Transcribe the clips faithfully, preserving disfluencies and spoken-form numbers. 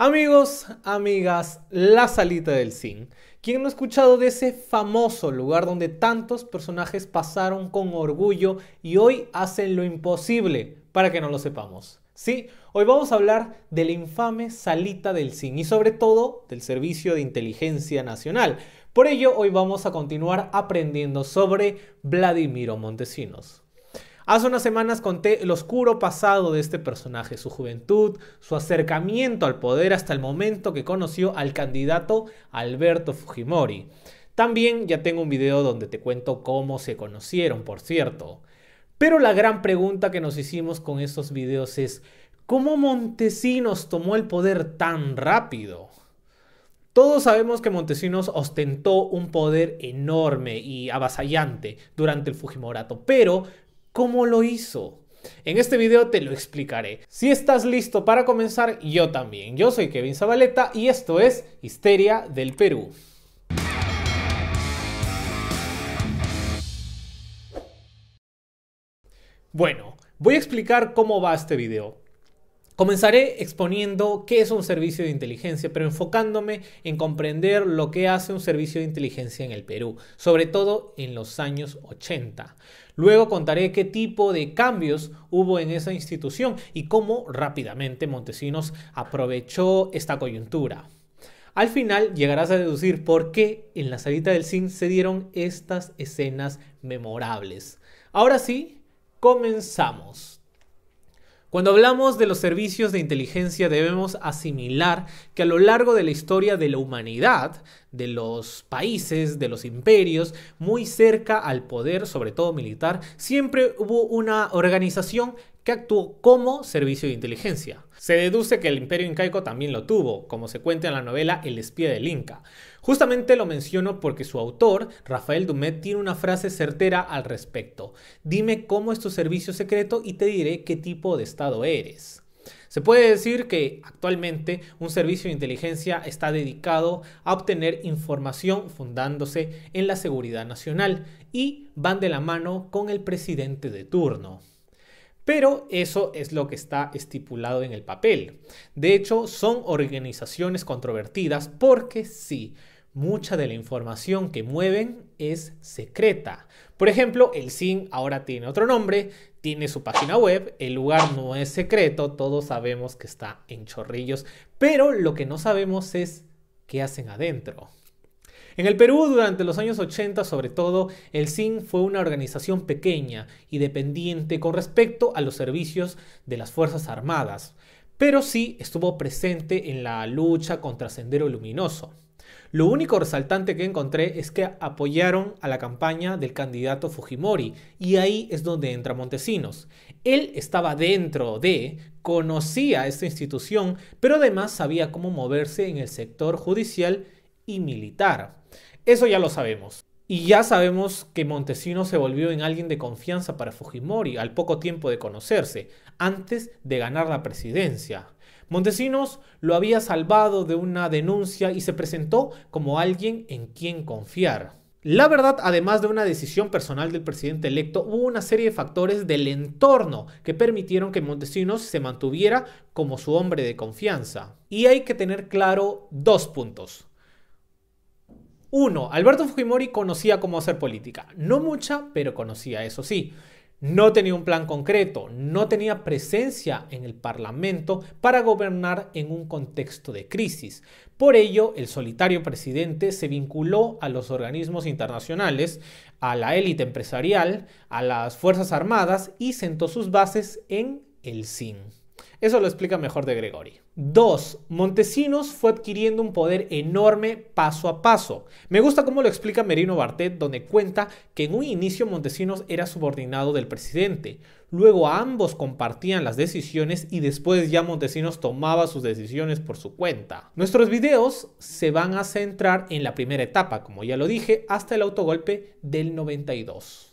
Amigos, amigas, la salita del S I N. ¿Quién no ha escuchado de ese famoso lugar donde tantos personajes pasaron con orgullo y hoy hacen lo imposible para que no lo sepamos? Sí, hoy vamos a hablar de la infame salita del S I N y sobre todo del Servicio de Inteligencia Nacional. Por ello, hoy vamos a continuar aprendiendo sobre Vladimiro Montesinos. Hace unas semanas conté el oscuro pasado de este personaje, su juventud, su acercamiento al poder hasta el momento que conoció al candidato Alberto Fujimori. También ya tengo un video donde te cuento cómo se conocieron, por cierto. Pero la gran pregunta que nos hicimos con estos videos es, ¿cómo Montesinos tomó el poder tan rápido? Todos sabemos que Montesinos ostentó un poder enorme y avasallante durante el Fujimorato, pero ¿cómo lo hizo? En este video te lo explicaré. Si estás listo para comenzar, yo también. Yo soy Kevin Zavaleta y esto es Histeria del Perú. Bueno, voy a explicar cómo va este video. Comenzaré exponiendo qué es un servicio de inteligencia, pero enfocándome en comprender lo que hace un servicio de inteligencia en el Perú, sobre todo en los años ochenta. Luego contaré qué tipo de cambios hubo en esa institución y cómo rápidamente Montesinos aprovechó esta coyuntura. Al final llegarás a deducir por qué en la salita del S I N se dieron estas escenas memorables. Ahora sí, comenzamos. Cuando hablamos de los servicios de inteligencia debemos asimilar que a lo largo de la historia de la humanidad, de los países, de los imperios, muy cerca al poder, sobre todo militar, siempre hubo una organización que actuó como servicio de inteligencia. Se deduce que el imperio incaico también lo tuvo, como se cuenta en la novela El Espía del Inca. Justamente lo menciono porque su autor, Rafael Dumet, tiene una frase certera al respecto. Dime cómo es tu servicio secreto y te diré qué tipo de estado eres. Se puede decir que actualmente un servicio de inteligencia está dedicado a obtener información fundándose en la seguridad nacional y van de la mano con el presidente de turno. Pero eso es lo que está estipulado en el papel. De hecho, son organizaciones controvertidas porque sí, mucha de la información que mueven es secreta. Por ejemplo, el S I N ahora tiene otro nombre, tiene su página web, el lugar no es secreto, todos sabemos que está en Chorrillos, pero lo que no sabemos es qué hacen adentro. En el Perú, durante los años ochenta, sobre todo, el S I N fue una organización pequeña y dependiente con respecto a los servicios de las Fuerzas Armadas, pero sí estuvo presente en la lucha contra Sendero Luminoso. Lo único resaltante que encontré es que apoyaron a la campaña del candidato Fujimori y ahí es donde entra Montesinos. Él estaba dentro de, conocía esta institución, pero además sabía cómo moverse en el sector judicial y militar. Eso ya lo sabemos. Y ya sabemos que Montesinos se volvió en alguien de confianza para Fujimori al poco tiempo de conocerse, antes de ganar la presidencia. Montesinos lo había salvado de una denuncia y se presentó como alguien en quien confiar. La verdad, además de una decisión personal del presidente electo, hubo una serie de factores del entorno que permitieron que Montesinos se mantuviera como su hombre de confianza. Y hay que tener claro dos puntos. Uno, Alberto Fujimori conocía cómo hacer política. No mucha, pero conocía, eso sí. No tenía un plan concreto, no tenía presencia en el Parlamento para gobernar en un contexto de crisis. Por ello, el solitario presidente se vinculó a los organismos internacionales, a la élite empresarial, a las Fuerzas Armadas y sentó sus bases en el S I N. Eso lo explica mejor de Gregory. Dos, Montesinos fue adquiriendo un poder enorme paso a paso. Me gusta cómo lo explica Merino Bartet, donde cuenta que en un inicio Montesinos era subordinado del presidente. Luego ambos compartían las decisiones y después ya Montesinos tomaba sus decisiones por su cuenta. Nuestros videos se van a centrar en la primera etapa, como ya lo dije, hasta el autogolpe del noventa y dos.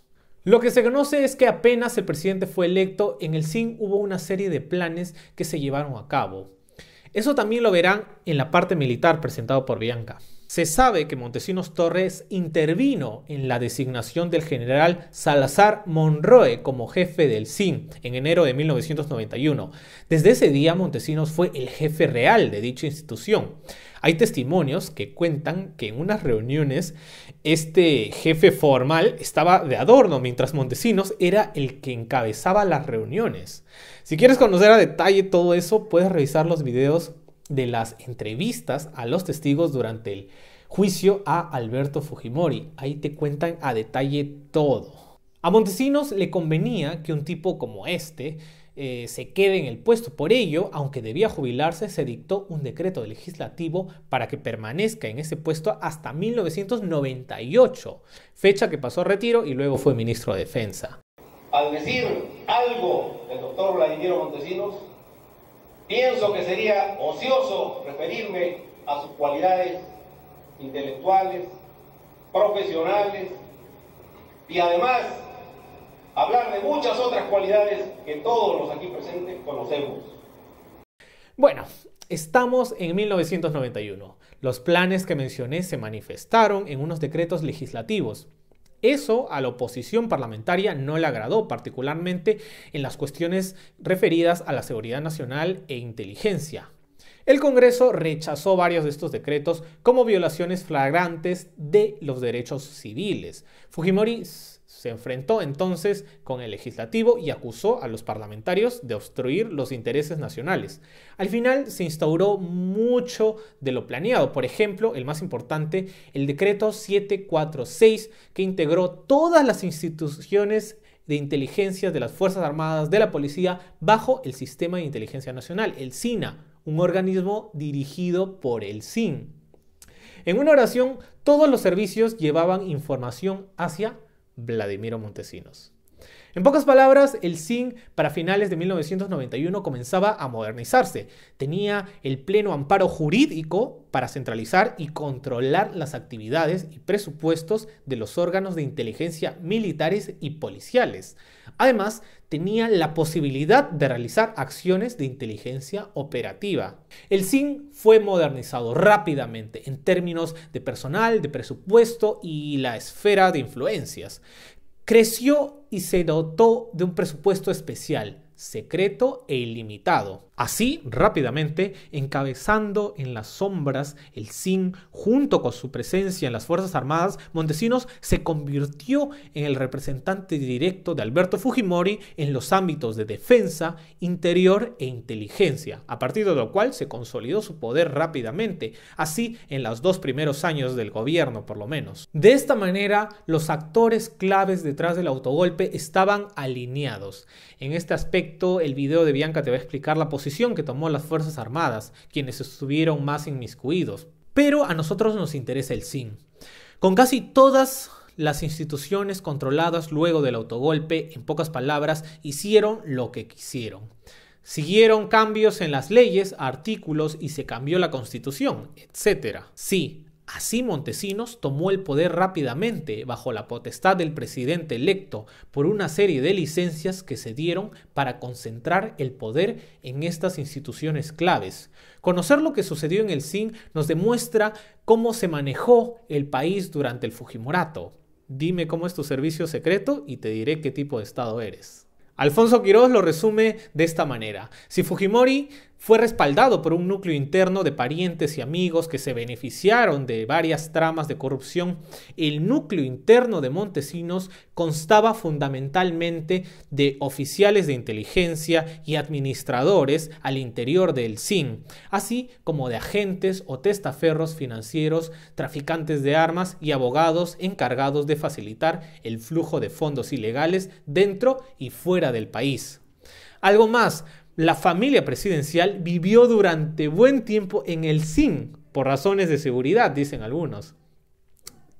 Lo que se conoce es que apenas el presidente fue electo, en el S I N hubo una serie de planes que se llevaron a cabo. Eso también lo verán en la parte militar presentado por Bianca. Se sabe que Montesinos Torres intervino en la designación del general Salazar Monroe como jefe del S I N en enero de mil novecientos noventa y uno. Desde ese día Montesinos fue el jefe real de dicha institución. Hay testimonios que cuentan que en unas reuniones este jefe formal estaba de adorno, mientras Montesinos era el que encabezaba las reuniones. Si quieres conocer a detalle todo eso, puedes revisar los videos de las entrevistas a los testigos durante el juicio a Alberto Fujimori. Ahí te cuentan a detalle todo. A Montesinos le convenía que un tipo como este eh, se quede en el puesto. Por ello, aunque debía jubilarse, se dictó un decreto legislativo para que permanezca en ese puesto hasta mil novecientos noventa y ocho, fecha que pasó a retiro y luego fue ministro de Defensa. Al decir algo del doctor Vladimiro Montesinos, pienso que sería ocioso referirme a sus cualidades intelectuales, profesionales y además hablar de muchas otras cualidades que todos los aquí presentes conocemos. Bueno, estamos en mil novecientos noventa y uno. Los planes que mencioné se manifestaron en unos decretos legislativos. Eso a la oposición parlamentaria no le agradó, particularmente en las cuestiones referidas a la seguridad nacional e inteligencia. El Congreso rechazó varios de estos decretos como violaciones flagrantes de los derechos civiles. Fujimori se enfrentó entonces con el legislativo y acusó a los parlamentarios de obstruir los intereses nacionales. Al final se instauró mucho de lo planeado. Por ejemplo, el más importante, el decreto setecientos cuarenta y seis, que integró todas las instituciones de inteligencia de las Fuerzas Armadas, de la Policía, bajo el Sistema de Inteligencia Nacional, el SINA, un organismo dirigido por el S I N. En una oración, todos los servicios llevaban información hacia Vladimiro Montesinos. En pocas palabras, el S I N para finales de mil novecientos noventa y uno comenzaba a modernizarse. Tenía el pleno amparo jurídico para centralizar y controlar las actividades y presupuestos de los órganos de inteligencia militares y policiales. Además, tenía la posibilidad de realizar acciones de inteligencia operativa. El S I N fue modernizado rápidamente en términos de personal, de presupuesto y la esfera de influencias. Creció y se dotó de un presupuesto especial, secreto e ilimitado. Así, rápidamente, encabezando en las sombras el S I N junto con su presencia en las Fuerzas Armadas, Montesinos se convirtió en el representante directo de Alberto Fujimori en los ámbitos de defensa, interior e inteligencia, a partir de lo cual se consolidó su poder rápidamente, así en los dos primeros años del gobierno por lo menos. De esta manera, los actores claves detrás del autogolpe estaban alineados. En este aspecto, el video de Bianca te va a explicar la posición que tomó las Fuerzas Armadas, quienes estuvieron más inmiscuidos. Pero a nosotros nos interesa el S I N. Con casi todas las instituciones controladas luego del autogolpe, en pocas palabras, hicieron lo que quisieron. Siguieron cambios en las leyes, artículos y se cambió la Constitución, etcétera. Sí, así Montesinos tomó el poder rápidamente bajo la potestad del presidente electo por una serie de licencias que se dieron para concentrar el poder en estas instituciones claves. Conocer lo que sucedió en el S I N nos demuestra cómo se manejó el país durante el Fujimorato. Dime cómo es tu servicio secreto y te diré qué tipo de Estado eres. Alfonso Quiroz lo resume de esta manera. Si Fujimori fue respaldado por un núcleo interno de parientes y amigos que se beneficiaron de varias tramas de corrupción, el núcleo interno de Montesinos constaba fundamentalmente de oficiales de inteligencia y administradores al interior del S I N, así como de agentes o testaferros financieros, traficantes de armas y abogados encargados de facilitar el flujo de fondos ilegales dentro y fuera del país. Algo más, la familia presidencial vivió durante buen tiempo en el S I N por razones de seguridad, dicen algunos.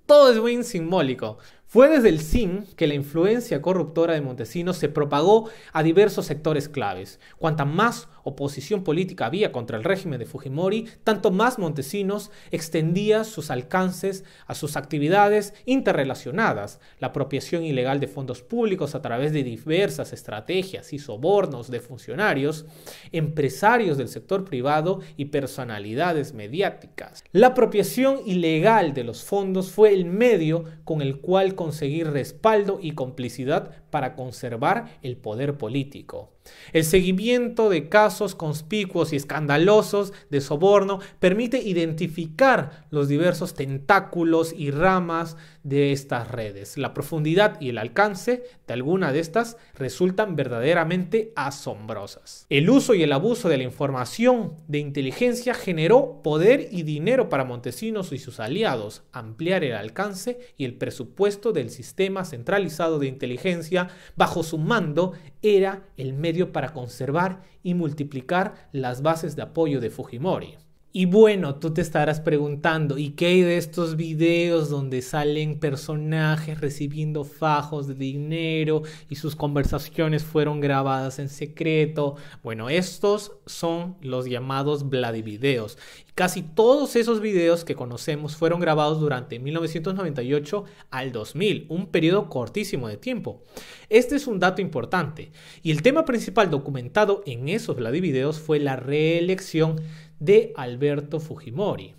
Todo es muy simbólico. Fue desde el S I N que la influencia corruptora de Montesinos se propagó a diversos sectores claves. Cuanta más oposición política había contra el régimen de Fujimori, tanto más Montesinos extendía sus alcances a sus actividades interrelacionadas, la apropiación ilegal de fondos públicos a través de diversas estrategias y sobornos de funcionarios, empresarios del sector privado y personalidades mediáticas. La apropiación ilegal de los fondos fue el medio con el cual conseguir respaldo y complicidad para conservar el poder político. El seguimiento de casos conspicuos y escandalosos de soborno permite identificar los diversos tentáculos y ramas de estas redes. La profundidad y el alcance de alguna de estas resultan verdaderamente asombrosas. El uso y el abuso de la información de inteligencia generó poder y dinero para Montesinos y sus aliados, ampliar el alcance y el presupuesto del sistema centralizado de inteligencia bajo su mando era el medio para conservar y multiplicar las bases de apoyo de Fujimori. Y bueno, tú te estarás preguntando, ¿y qué hay de estos videos donde salen personajes recibiendo fajos de dinero y sus conversaciones fueron grabadas en secreto? Bueno, estos son los llamados Vladivideos. Casi todos esos videos que conocemos fueron grabados durante mil novecientos noventa y ocho al dos mil, un periodo cortísimo de tiempo. Este es un dato importante. Y el tema principal documentado en esos Vladivideos fue la reelección de Alberto Fujimori.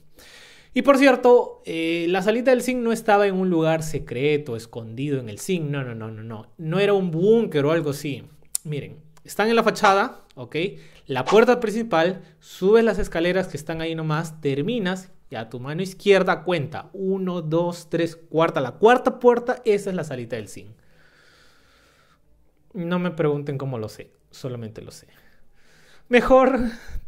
Y por cierto, eh, la salida del S I N no estaba en un lugar secreto, escondido en el S I N. No, no, no, no, no. No era un búnker o algo así. Miren, están en la fachada, ¿ok? La puerta principal, subes las escaleras que están ahí nomás, terminas y a tu mano izquierda cuenta. Uno, dos, tres, cuarta. La cuarta puerta, esa es la salida del S I N. No me pregunten cómo lo sé, solamente lo sé. Mejor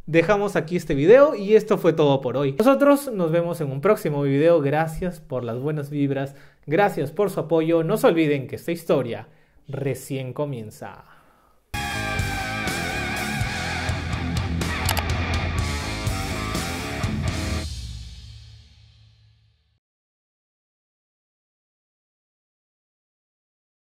dejamos aquí este video y esto fue todo por hoy. Nosotros nos vemos en un próximo video. Gracias por las buenas vibras, gracias por su apoyo. No se olviden que esta historia recién comienza.